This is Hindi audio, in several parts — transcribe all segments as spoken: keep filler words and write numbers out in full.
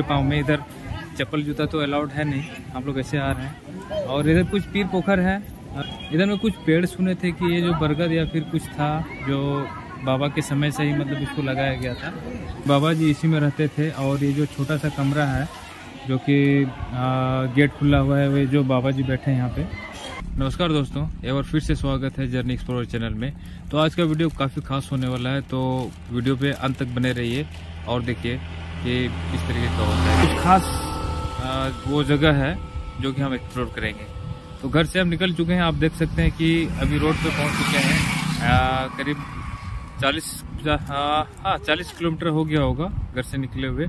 भी पाँव में। इधर चप्पल जूता तो अलाउड है नहीं, हम लोग ऐसे आ रहे हैं। और इधर कुछ पीर पोखर है। इधर में कुछ पेड़ सुने थे कि ये जो बरगद या फिर कुछ था जो बाबा के समय से ही मतलब इसको लगाया गया था। बाबा जी इसी में रहते थे। और ये जो छोटा सा कमरा है जो कि गेट खुला हुआ है, वे जो बाबा जी बैठे हैं यहाँ पे। नमस्कार दोस्तों, एक बार फिर से स्वागत है जर्नी एक्सप्लोर चैनल में। तो आज का वीडियो काफ़ी खास होने वाला है, तो वीडियो पे अंत तक बने रहिए और देखिए कि किस तरीके का होता है। कुछ खास आ, वो जगह है जो कि हम एक्सप्लोर करेंगे। तो घर से हम निकल चुके हैं, आप देख सकते हैं कि अभी रोड पर पहुँच चुके हैं। आ, करीब चालीस हाँ चालीस किलोमीटर हो गया होगा घर से निकले हुए।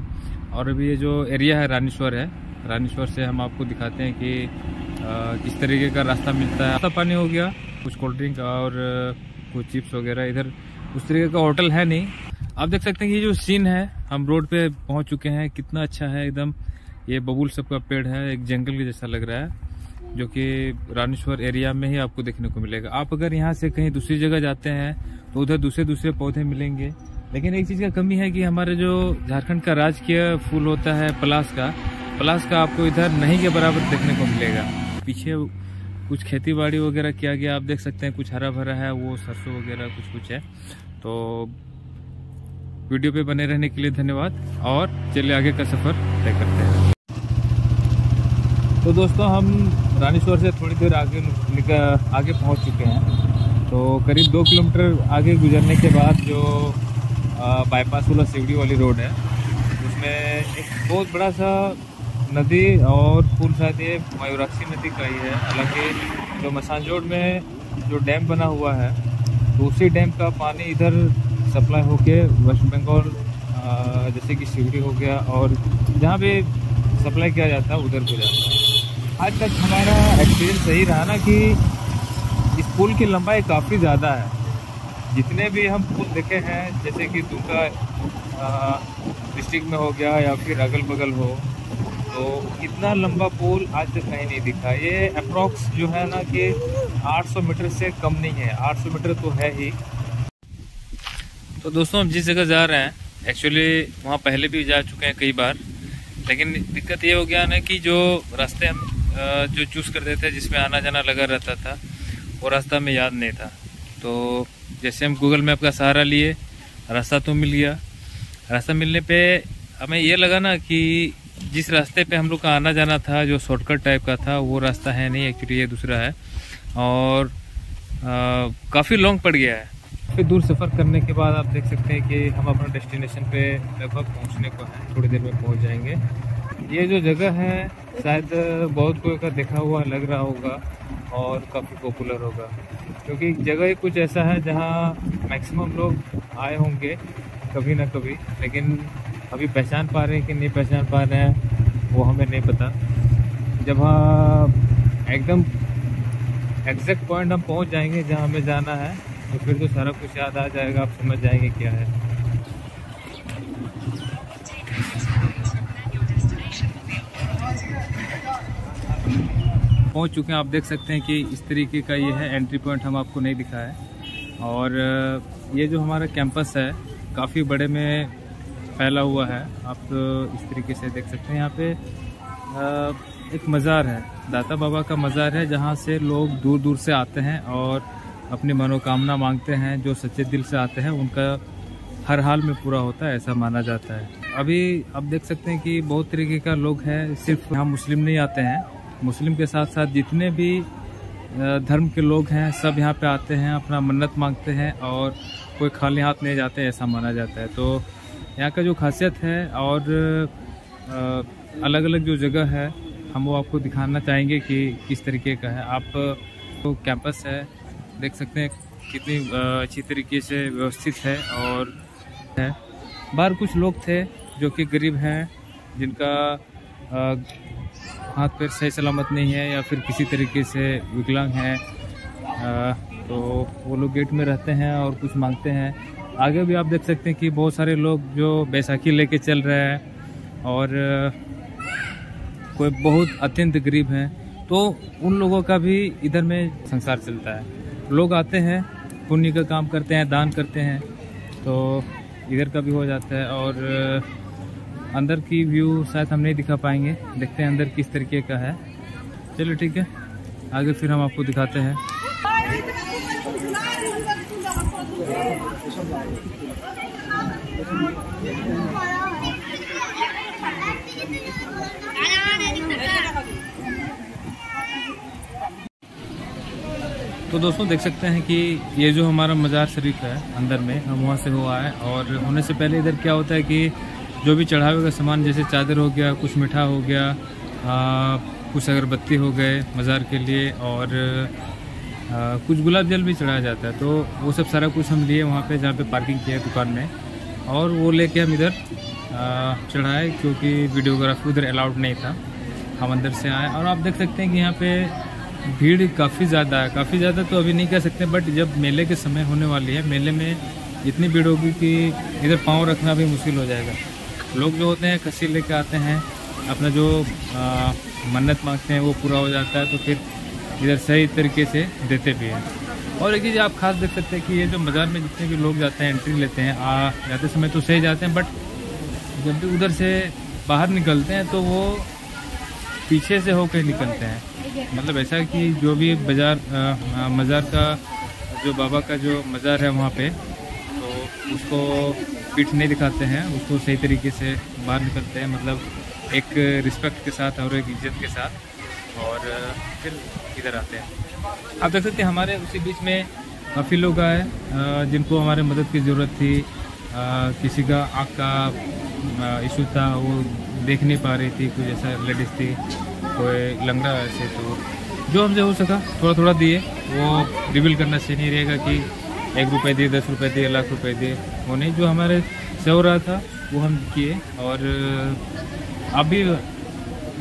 और अभी ये जो एरिया है रानीश्वर है, रानीश्वर से हम आपको दिखाते हैं कि आ, किस तरीके का रास्ता मिलता है। रास्ता पानी हो गया, कुछ कोल्ड ड्रिंक और कुछ चिप्स वगैरह। इधर उस तरीके का होटल है नहीं। आप देख सकते हैं कि ये जो सीन है, हम रोड पे पहुंच चुके हैं, कितना अच्छा है एकदम। ये बबूल सब का पेड़ है, एक जंगल के जैसा लग रहा है, जो कि रानीश्वर एरिया में ही आपको देखने को मिलेगा। आप अगर यहाँ से कहीं दूसरी जगह जाते हैं तो उधर दूसरे दूसरे पौधे मिलेंगे, लेकिन एक चीज़ का कमी है कि हमारे जो झारखंड का राजकीय फूल होता है पलाश का, पलाश का आपको इधर नहीं के बराबर देखने को मिलेगा। पीछे कुछ खेती बाड़ी वगैरह किया गया, आप देख सकते हैं कुछ हरा भरा है, वो सरसों वगैरह कुछ कुछ है। तो वीडियो पे बने रहने के लिए धन्यवाद और चलिए आगे का सफ़र तय करते हैं। तो दोस्तों हम रानीश्वर से थोड़ी देर आगे आगे पहुँच चुके हैं। तो करीब दो किलोमीटर आगे गुजरने के बाद जो बाईपास वाला सिवड़ी वाली रोड है, उसमें एक बहुत बड़ा सा नदी और पुल, शायद ये मयूराक्षी नदी का ही है। हालांकि जो मसांजोर में जो डैम बना हुआ है, तो उसी डैम का पानी इधर सप्लाई होके वेस्ट बंगाल, जैसे कि शिवरी हो गया और जहाँ भी सप्लाई किया जाता है उधर भी जाता है। आज तक हमारा एक्सपीरियंस सही रहा ना कि इस पुल की लंबाई काफ़ी ज़्यादा है। जितने भी हम पुल देखे हैं, जैसे कि दुमका डिस्ट्रिक्ट में हो गया या फिर अगल बगल हो, तो इतना लंबा पुल आज तक कहीं नहीं दिखा। ये अप्रॉक्स जो है ना कि आठ सौ मीटर से कम नहीं है, आठ सौ मीटर तो है ही। तो दोस्तों हम जिस जगह जा रहे हैं, एक्चुअली वहाँ पहले भी जा चुके हैं कई बार, लेकिन दिक्कत ये हो गया ना कि जो रास्ते हम जो चूज़ करते थे जिसमें आना जाना लगा रहता था, वो रास्ता हमें याद नहीं था। तो जैसे हम गूगल मैप का सहारा लिए, रास्ता तो मिल गया। रास्ता मिलने पर हमें ये लगा ना कि जिस रास्ते पे हम लोग का आना जाना था, जो शॉर्टकट टाइप का था, वो रास्ता है नहीं, एक्चुअली ये दूसरा है। और काफ़ी लॉन्ग पड़ गया है। फिर दूर सफ़र करने के बाद आप देख सकते हैं कि हम अपना डेस्टिनेशन पे लगभग पहुंचने को हैं, थोड़ी देर में पहुंच जाएंगे। ये जो जगह है शायद बहुत कोई का देखा हुआ लग रहा होगा और काफ़ी पॉपुलर होगा, क्योंकि जगह ही कुछ ऐसा है जहाँ मैक्सिमम लोग आए होंगे कभी ना कभी। लेकिन अभी पहचान पा रहे हैं कि नहीं पहचान पा रहे हैं, वो हमें नहीं पता। जब हाँ एकदम एग्जैक्ट पॉइंट हम पहुंच जाएंगे जहां हमें जाना है, तो फिर तो सारा कुछ याद आ जाएगा, आप समझ जाएंगे क्या है। पहुंच चुके हैं, आप देख सकते हैं कि इस तरीके का ये है एंट्री पॉइंट, हम आपको नहीं दिखा है। और ये जो हमारा कैंपस है काफ़ी बड़े में फैला हुआ है, आप तो इस तरीके से देख सकते हैं। यहाँ पे एक मज़ार है, दाता बाबा का मज़ार है, जहाँ से लोग दूर दूर से आते हैं और अपनी मनोकामना मांगते हैं। जो सच्चे दिल से आते हैं उनका हर हाल में पूरा होता है, ऐसा माना जाता है। अभी आप देख सकते हैं कि बहुत तरीके का लोग हैं, सिर्फ यहाँ मुस्लिम नहीं आते हैं, मुस्लिम के साथ साथ जितने भी धर्म के लोग हैं सब यहाँ पर आते हैं, अपना मन्नत मांगते हैं और कोई खाली हाथ नहीं जाते, ऐसा माना जाता है। तो यहाँ का जो खासियत है और अलग अलग जो जगह है, हम वो आपको दिखाना चाहेंगे कि किस तरीके का है। आप तो कैंपस है, देख सकते हैं कितनी अच्छी तरीके से व्यवस्थित है। और है बाहर कुछ लोग थे जो कि गरीब हैं, जिनका हाथ पैर सही सलामत नहीं है या फिर किसी तरीके से विकलांग हैं, तो वो लोग गेट में रहते हैं और कुछ मांगते हैं। आगे भी आप देख सकते हैं कि बहुत सारे लोग जो बैसाखी लेके चल रहे हैं और कोई बहुत अत्यंत गरीब हैं, तो उन लोगों का भी इधर में संसार चलता है। लोग आते हैं, पुण्य का काम करते हैं, दान करते हैं, तो इधर का भी हो जाता है। और अंदर की व्यू शायद हम नहीं दिखा पाएंगे, देखते हैं अंदर किस तरीके का है। चलो ठीक है, आगे फिर हम आपको दिखाते हैं। तो दोस्तों देख सकते हैं कि ये जो हमारा मज़ार शरीफ है अंदर में, हम वहाँ से हुआ है। और होने से पहले इधर क्या होता है कि जो भी चढ़ावे का सामान, जैसे चादर हो गया, कुछ मीठा हो गया, आ, कुछ अगरबत्ती हो गए मज़ार के लिए, और आ, कुछ गुलाब जल भी चढ़ाया जाता है। तो वो सब सारा कुछ हम लिए वहाँ पे, जहाँ पे पार्किंग किया है दुकान में, और वो लेके हम इधर चढ़ाए क्योंकि वीडियोग्राफी उधर अलाउड नहीं था। हम अंदर से आए और आप देख सकते हैं कि यहाँ पर भीड़ काफ़ी ज़्यादा है। काफ़ी ज़्यादा तो अभी नहीं कह सकते, बट जब मेले के समय होने वाली है, मेले में इतनी भीड़ होगी कि इधर पाँव रखना भी मुश्किल हो जाएगा। लोग जो होते हैं कसी लेके आते हैं, अपना जो आ, मन्नत मांगते हैं वो पूरा हो जाता है, तो फिर इधर सही तरीके से देते भी हैं। और एक चीज़ आप खास देख सकते हैं कि ये जो मज़ार में जितने भी लोग जाते हैं, एंट्री लेते हैं, आ जाते समय तो सही जाते हैं, बट जब भी उधर से बाहर निकलते हैं तो वो पीछे से होकर निकलते हैं। मतलब ऐसा कि जो भी बाजार मज़ार का जो बाबा का जो मज़ार है वहाँ पे, तो उसको पीठ नहीं दिखाते हैं, उसको सही तरीके से बाहर निकलते हैं, मतलब एक रिस्पेक्ट के साथ और एक इज्जत के साथ, और फिर इधर आते हैं। आप देख सकते हैं हमारे उसी बीच में काफ़ी लोग आए जिनको हमारे मदद की ज़रूरत थी। किसी का आँख का इशू था, वो देख नहीं पा रही थी, कुछ ऐसा लेडीज़ थी, कोई लंगड़ा ऐसे, तो जो हमसे हो सका थोड़ा थोड़ा दिए। वो रिवील करना सही नहीं रहेगा कि एक रुपये दिए, दस रुपये दिए, लाख रुपए दिए, वो नहीं। जो हमारे से हो रहा था वो हम किए, और आप भी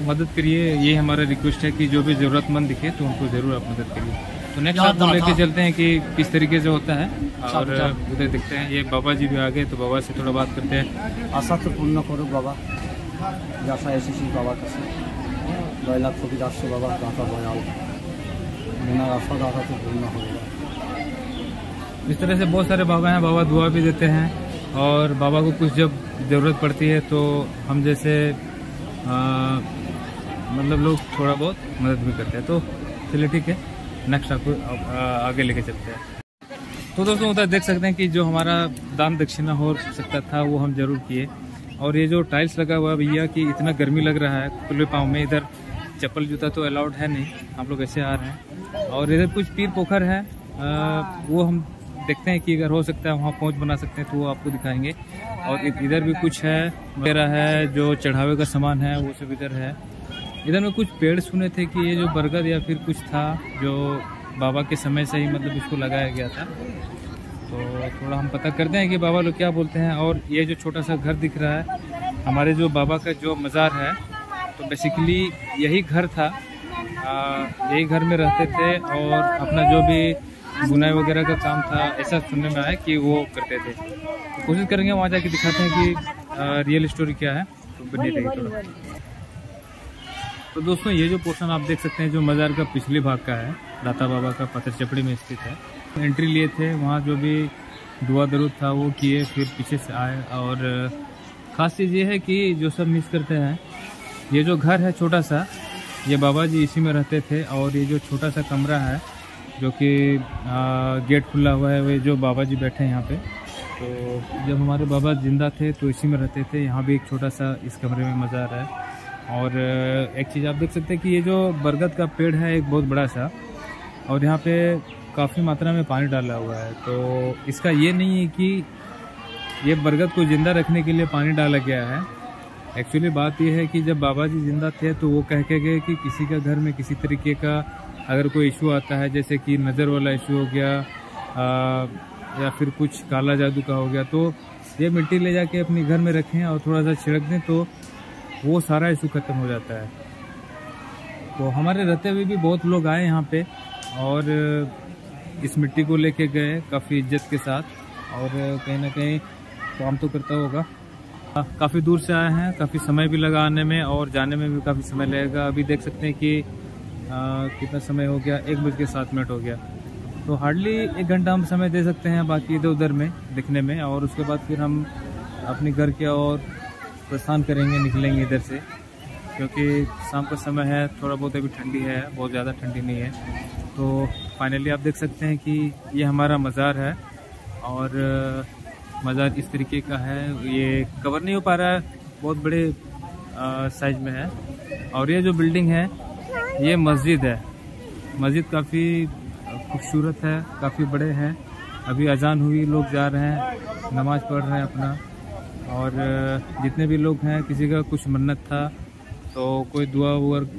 मदद करिए, ये हमारा रिक्वेस्ट है कि जो भी ज़रूरतमंद दिखे तो उनको ज़रूर आप मदद करिए। तो नेक्स्ट आप हम लेके चलते हैं कि किस तरीके से होता है, और उधर देखते हैं। ये बाबा जी भी आ गए, तो बाबा से थोड़ा बात करते हैं। आशा तो पूर्ण करो बाबा, जैसा ऐसी चीज बाबा का लैला को भी दाशो बाबा दाता बनाओ, बिना आशा दाता तो पूर्ण होगा। इस तरह से बहुत सारे बाबा हैं, बाबा दुआ भी देते हैं, और बाबा को कुछ जब ज़रूरत पड़ती है तो हम जैसे आ, मतलब लोग थोड़ा बहुत मदद भी करते हैं। तो चलिए ठीक है, नेक्स्ट आपको आगे लेके चलते हैं। तो दोस्तों उधर देख सकते हैं कि जो हमारा दान दक्षिणा हो सकता था वो हम जरूर किए। और ये जो टाइल्स लगा हुआ भैया कि इतना गर्मी लग रहा है खुले पाँव में, इधर चप्पल जूता तो अलाउड है नहीं, हम लोग ऐसे आ रहे हैं। और इधर कुछ पीर पोखर है, आ, वो हम देखते हैं कि अगर हो सकता है वहाँ पहुँच बना सकते हैं तो वो आपको दिखाएंगे। और इधर भी कुछ है वगैरह है, जो चढ़ावे का सामान है वो सब इधर है। इधर में कुछ पेड़ सुने थे कि ये जो बरगद या फिर कुछ था जो बाबा के समय से ही मतलब इसको लगाया गया था, तो थोड़ा हम पता करते हैं कि बाबा लोग क्या बोलते हैं। और ये जो छोटा सा घर दिख रहा है हमारे जो बाबा का जो मज़ार है, तो बेसिकली यही घर था, यही घर में रहते थे, और अपना जो भी बुनाई वगैरह का काम था ऐसा सुनने में आया कि वो करते थे। तो कोशिश करेंगे वहाँ जाके दिखाते हैं कि रियल स्टोरी क्या है, तो बनी रही थोड़ा। तो दोस्तों ये जो पोर्शन आप देख सकते हैं जो मज़ार का पिछले भाग का है, दाता बाबा का पत्थरचपड़ी में स्थित है। एंट्री लिए थे, वहाँ जो भी दुआ दरूद था वो किए, फिर पीछे से आए। और ख़ास चीज़ ये है कि जो सब मिस करते हैं, ये जो घर है छोटा सा, ये बाबा जी इसी में रहते थे। और ये जो छोटा सा कमरा है जो कि गेट खुला हुआ है, वे जो बाबा जी बैठे हैं यहाँ पे, तो जब हमारे बाबा जिंदा थे तो इसी में रहते थे। यहाँ भी एक छोटा सा इस कमरे में मज़ार है। और एक चीज़ आप देख सकते हैं कि ये जो बरगद का पेड़ है एक बहुत बड़ा सा, और यहाँ पे काफ़ी मात्रा में पानी डाला हुआ है। तो इसका ये नहीं है कि ये बरगद को ज़िंदा रखने के लिए पानी डाला गया है। एक्चुअली बात यह है कि जब बाबा जी ज़िंदा थे तो वो कह के गए कि किसी का घर में किसी तरीके का अगर कोई इशू आता है, जैसे कि नज़र वाला इशू हो गया आ, या फिर कुछ काला जादू का हो गया, तो ये मिट्टी ले जाके अपने घर में रखें और थोड़ा सा छिड़क दें तो वो सारा इशू ख़त्म हो जाता है। तो हमारे रहते हुए भी बहुत लोग आए यहाँ पर और इस मिट्टी को लेके गए काफ़ी इज्जत के साथ, और कहीं ना कहीं काम तो करता होगा। काफ़ी दूर से आए हैं, काफ़ी समय भी लगा आने में, और जाने में भी काफ़ी समय लगेगा। अभी देख सकते हैं कि आ, कितना समय हो गया, एक बज के सात मिनट हो गया। तो हार्डली एक घंटा हम समय दे सकते हैं बाकी इधर उधर में दिखने में, और उसके बाद फिर हम अपने घर के और प्रस्थान करेंगे, निकलेंगे इधर से, क्योंकि शाम का समय है, थोड़ा बहुत अभी ठंडी है, बहुत ज़्यादा ठंडी नहीं है। तो फाइनली आप देख सकते हैं कि ये हमारा मज़ार है और मज़ार इस तरीके का है, ये कवर नहीं हो पा रहा है, बहुत बड़े साइज में है। और ये जो बिल्डिंग है ये मस्जिद है, मस्जिद काफ़ी खूबसूरत है, काफ़ी बड़े हैं। अभी अजान हुई, लोग जा रहे हैं, नमाज़ पढ़ रहे हैं अपना। और जितने भी लोग हैं, किसी का कुछ मन्नत था तो कोई दुआ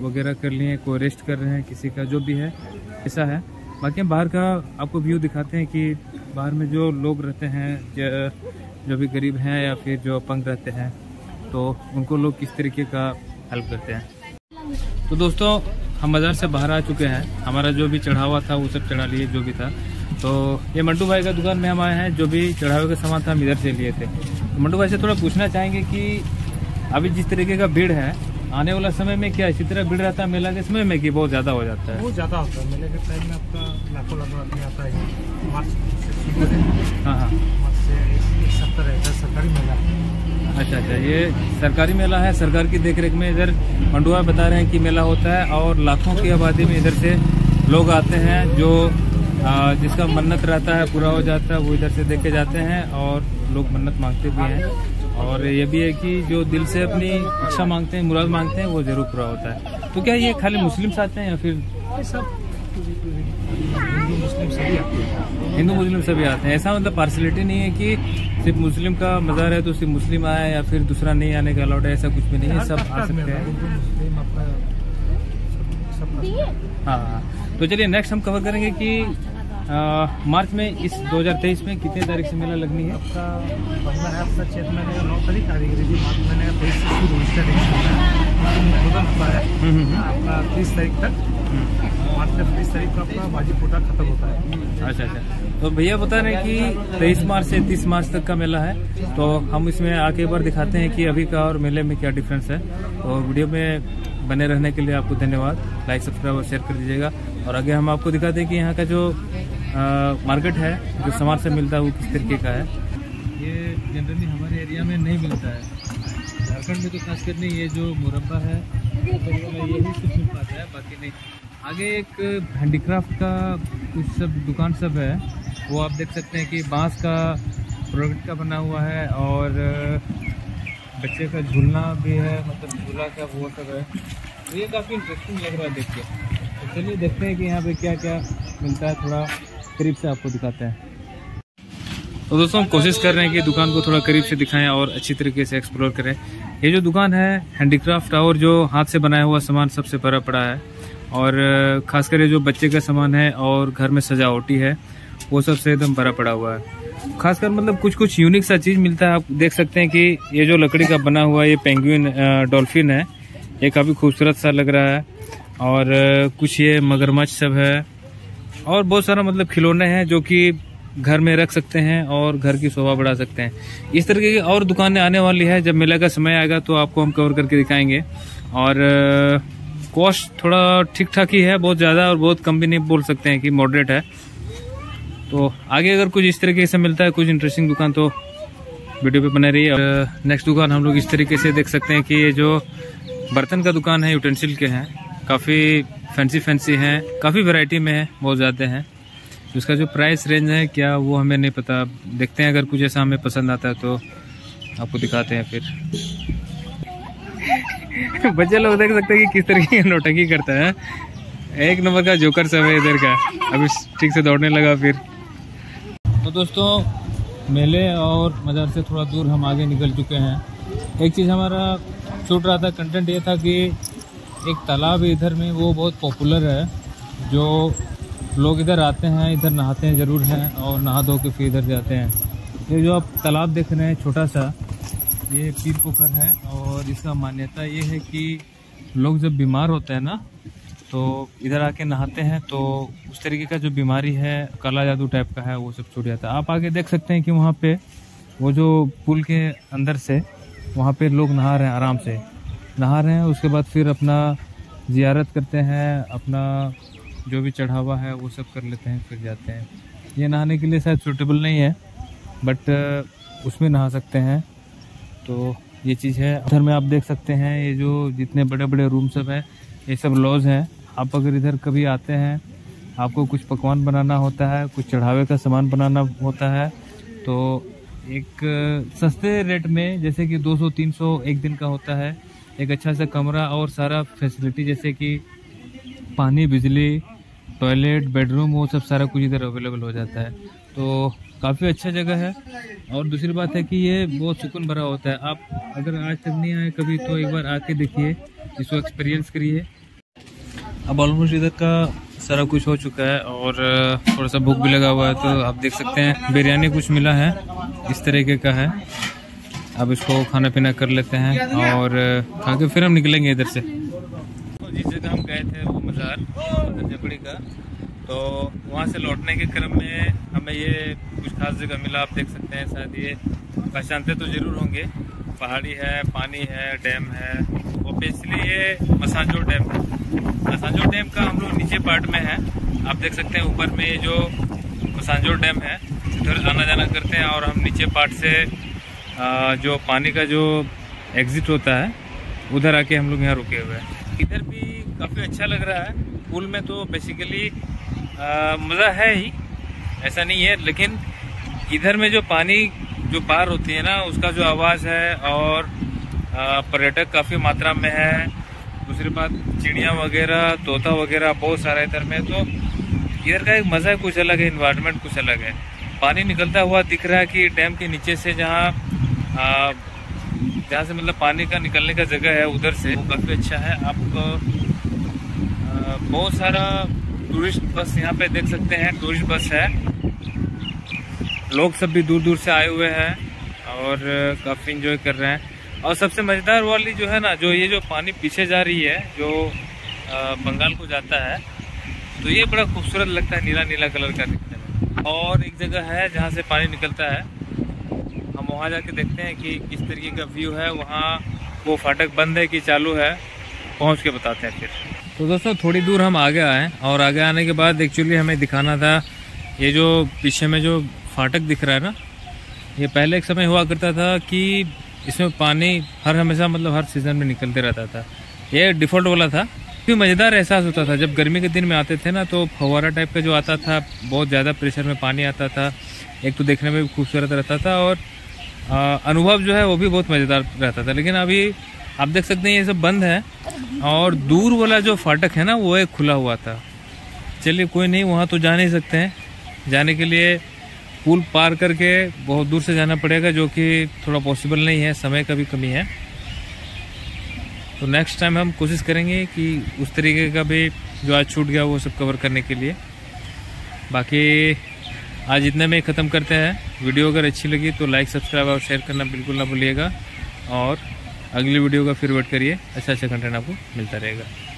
वगैरह कर लिए, कोई रेस्ट कर रहे हैं, किसी का जो भी है ऐसा है। बाकी बाहर का आपको व्यू दिखाते हैं कि बाहर में जो लोग रहते हैं, जो भी गरीब हैं या फिर जो अपंग रहते हैं, तो उनको लोग किस तरीके का हेल्प करते हैं। तो दोस्तों हम मज़ार से बाहर आ चुके हैं, हमारा जो भी चढ़ावा था वो सब चढ़ा लिए, जो भी था। तो ये मंटू भाई का दुकान में हम आए हैं, जो भी चढ़ावे का सामान था हम इधर से लिए थे। तो मंटू भाई से थोड़ा पूछना चाहेंगे कि अभी जिस तरीके का भीड़ है, आने वाला समय में क्या इसी तरह भीड़ रहता है मेला के समय में कि बहुत ज़्यादा हो जाता है? बहुत ज़्यादा होता है मेले के टाइम में, आपका लाखों लाखों आदमी आता है। हाँ हाँ, एक सप्ताह रहता है सरकारी मेला। अच्छा अच्छा, ये सरकारी मेला है, सरकार की देखरेख में इधर मंडुआ बता रहे हैं कि मेला होता है और लाखों की आबादी में इधर से लोग आते हैं, जो जिसका मन्नत रहता है पूरा हो जाता है, वो इधर से देखे जाते हैं और लोग मन्नत मांगते भी हैं। और ये भी है कि जो दिल से अपनी इच्छा मांगते हैं, मुराद मांगते हैं, वो जरूर पूरा होता है। तो क्या ये खाली मुस्लिम्स आते हैं या फिर सब हिंदू मुस्लिम सभी आते हैं? हिंदू मुस्लिम सभी आते हैं, ऐसा मतलब पार्शलिटी नहीं है कि सिर्फ मुस्लिम का मज़ार है तो सिर्फ मुस्लिम आए या फिर दूसरा नहीं आने का अलाउड है, ऐसा कुछ भी नहीं है, सब आ सकते हैं। हाँ, तो चलिए नेक्स्ट हम कवर करेंगे कि आ, मार्च में इस दो हज़ार तेईस में कितने तारीख से मेला लगनी है? आपका पहला है आपका चैत महीने का नौ तारीख, अंग्रेजी मार्च महीने का तेईस से शुरू होता है, आपका तीस तारीख तक, मार्च का तीस तारीख को आपका बाजी पोटा खत्म होता है। अच्छा अच्छा, तो भैया बता रहे हैं कि तेईस मार्च से तीस मार्च तक का मेला है, तो हम इसमें आके एक बार दिखाते हैं कि अभी का और मेले में क्या डिफरेंस है। तो वीडियो में बने रहने के लिए आपको धन्यवाद, लाइक सब्सक्राइब और शेयर कर दीजिएगा। और आगे हम आपको दिखाते हैं कि यहाँ का जो आ, मार्केट है, जो सामान से मिलता है वो किस तरीके का है। ये जनरली हमारे एरिया में नहीं मिलता है, झारखंड में तो खासकर नहीं। ये जो मुरब्बा है तो यही कुछ मिल पाता है, बाकी नहीं। आगे एक हैंडीक्राफ्ट का कुछ सब दुकान सब है, वो आप देख सकते हैं कि बाँस का प्रोडक्ट का बना हुआ है और बच्चे का झूलना भी है, मतलब झूला का वो सब है। ये काफ़ी इंटरेस्टिंग लग रहा है देख के। तो चलिए देखते हैं कि यहाँ पे क्या क्या मिलता है, थोड़ा करीब से आपको दिखाते हैं। तो दोस्तों हम कोशिश कर रहे हैं कि दुकान को थोड़ा करीब से दिखाएं और अच्छी तरीके से एक्सप्लोर करें। ये जो दुकान है हैंडीक्राफ्ट और जो हाथ से बनाया हुआ सामान सबसे भरा पड़ा है, और ख़ासकर ये जो बच्चे का सामान है और घर में सजावटी है वो सबसे एकदम भरा पड़ा हुआ है। खासकर मतलब कुछ कुछ यूनिक सा चीज़ मिलता है। आप देख सकते हैं कि ये जो लकड़ी का बना हुआ ये पेंगुइन डॉल्फिन है, ये काफ़ी खूबसूरत सा लग रहा है। और कुछ ये मगरमच्छ सब है और बहुत सारा मतलब खिलौने हैं जो कि घर में रख सकते हैं और घर की शोभा बढ़ा सकते हैं। इस तरीके की और दुकानें आने वाली है, जब मेला का समय आएगा तो आपको हम कवर करके दिखाएंगे। और कॉस्ट थोड़ा ठीक ठाक ही है, बहुत ज़्यादा और बहुत कम भी नहीं बोल सकते हैं कि मॉडरेट है। तो आगे अगर कुछ इस तरीके से मिलता है कुछ इंटरेस्टिंग दुकान तो वीडियो पे बने रहिए। और नेक्स्ट दुकान हम लोग इस तरीके से देख सकते हैं कि ये जो बर्तन का दुकान है, यूटेंसिल के हैं, काफ़ी फैंसी फैंसी हैं, काफ़ी वैरायटी में है, बहुत ज़्यादा हैं। उसका जो प्राइस रेंज है क्या वो हमें नहीं पता, देखते हैं अगर कुछ ऐसा हमें पसंद आता है तो आपको दिखाते हैं फिर। बच्चे लोग देख सकते हैं कि किस तरीके की नौटंकी करता है, एक नंबर का जोकर सब है इधर का, अभी ठीक से दौड़ने लगा फिर। तो दोस्तों मेले और मज़ार से थोड़ा दूर हम आगे निकल चुके हैं। एक चीज़ हमारा छूट रहा था, कंटेंट ये था कि एक तालाब इधर में वो बहुत पॉपुलर है, जो लोग इधर आते हैं, इधर नहाते हैं ज़रूर हैं और नहा धो के फिर इधर जाते हैं। ये जो आप तालाब देख रहे हैं छोटा सा, ये पीर पोखर है। और इसका मान्यता ये है कि लोग जब बीमार होते हैं ना तो इधर आके नहाते हैं, तो उस तरीके का जो बीमारी है, काला जादू टाइप का है, वो सब छूट जाता है। आप आगे देख सकते हैं कि वहाँ पे वो जो पुल के अंदर से वहाँ पे लोग नहा रहे हैं, आराम से नहा रहे हैं, उसके बाद फिर अपना जियारत करते हैं, अपना जो भी चढ़ावा है वो सब कर लेते हैं, फिर जाते हैं। ये नहाने के लिए शायद सूटेबल नहीं है, बट उसमें नहा सकते हैं। तो ये चीज़ है। उधर में आप देख सकते हैं ये जो जितने बड़े बड़े रूम सब हैं ये सब लॉज हैं। आप अगर इधर कभी आते हैं, आपको कुछ पकवान बनाना होता है, कुछ चढ़ावे का सामान बनाना होता है, तो एक सस्ते रेट में जैसे कि दो सौ तीन सौ एक दिन का होता है, एक अच्छा सा कमरा और सारा फैसिलिटी जैसे कि पानी, बिजली, टॉयलेट, बेडरूम, वो सब सारा कुछ इधर अवेलेबल हो जाता है। तो काफ़ी अच्छा जगह है। और दूसरी बात है कि ये बहुत सुकून भरा होता है। आप अगर आज तक नहीं आए कभी तो एक बार आके देखिए, इसको एक्सपीरियंस करिए। अब ऑलमोस्ट इधर का सारा कुछ हो चुका है और थोड़ा सा भूख भी लगा हुआ है, तो आप देख सकते हैं बिरयानी कुछ मिला है इस तरीके का है। अब इसको खाना पीना कर लेते हैं और खा के फिर हम निकलेंगे इधर से। जिस जगह हम गए थे वो मज़ार शरीफ का, तो वहाँ से लौटने के क्रम में हमें ये कुछ खास जगह मिला। आप देख सकते हैं, शायद ये पहचानते तो ज़रूर होंगे। पहाड़ी है, पानी है, डैम है, और बेसिकली ये मसांजोर डैम है। मसांजोर डैम का हम लोग नीचे पार्ट में है। आप देख सकते हैं ऊपर में ये जो मसांजोर डैम है उधर आना जाना करते हैं, और हम नीचे पार्ट से जो पानी का जो एग्ज़िट होता है उधर आके हम लोग यहाँ रुके हुए हैं। इधर भी काफ़ी अच्छा लग रहा है। पूल में तो बेसिकली मज़ा है ही, ऐसा नहीं है, लेकिन इधर में जो पानी जो पार होती है ना, उसका जो आवाज़ है, और पर्यटक काफ़ी मात्रा में है। दूसरी बात चिड़िया वगैरह, तोता वगैरह बहुत सारा इधर में, तो इधर का एक मज़ा कुछ अलग है, इन्वायरमेंट कुछ अलग है। पानी निकलता हुआ दिख रहा है कि डैम के नीचे से जहाँ जहाँ से मतलब पानी का निकलने का जगह है उधर से, वो काफ़ी अच्छा है। आप बहुत सारा टूरिस्ट बस यहाँ पे देख सकते हैं, टूरिस्ट बस है, लोग सब भी दूर दूर से आए हुए हैं और काफ़ी एंजॉय कर रहे हैं। और सबसे मज़ेदार वाली जो है ना, जो ये जो पानी पीछे जा रही है जो बंगाल को जाता है, तो ये बड़ा खूबसूरत लगता है, नीला नीला कलर का दिखने में। और एक जगह है जहाँ से पानी निकलता है, हम वहाँ जाके देखते हैं कि किस तरीके का व्यू है। वहाँ वो फाटक बंद है कि चालू है, पहुँच के बताते हैं फिर। तो दोस्तों थोड़ी दूर हम आगे आए, और आगे आने के बाद एक्चुअली हमें दिखाना था ये जो पीछे में जो फाटक दिख रहा है ना, ये पहले एक समय हुआ करता था कि इसमें पानी हर हमेशा मतलब हर सीज़न में निकलते रहता था। ये डिफ़ॉल्ट वाला था। काफ़ी मज़ेदार एहसास होता था जब गर्मी के दिन में आते थे ना, तो फव्वारा टाइप का जो आता था, बहुत ज़्यादा प्रेशर में पानी आता था। एक तो देखने में भी खूबसूरत रहता था और अनुभव जो है वो भी बहुत मज़ेदार रहता था। लेकिन अभी आप देख सकते हैं ये सब बंद है, और दूर वाला जो फाटक है ना वो एक खुला हुआ था। चलिए कोई नहीं, वहाँ तो जा नहीं सकते हैं। जाने के लिए पुल पार करके बहुत दूर से जाना पड़ेगा, जो कि थोड़ा पॉसिबल नहीं है, समय का भी कमी है। तो नेक्स्ट टाइम हम कोशिश करेंगे कि उस तरीके का भी जो आज छूट गया वो सब कवर करने के लिए। बाकी आज इतने में ख़त्म करते हैं। वीडियो अगर अच्छी लगी तो लाइक, सब्सक्राइब और शेयर करना बिल्कुल ना भूलिएगा, और अगली वीडियो का फिर वेट करिए। अच्छा अच्छा कंटेंट आपको मिलता रहेगा।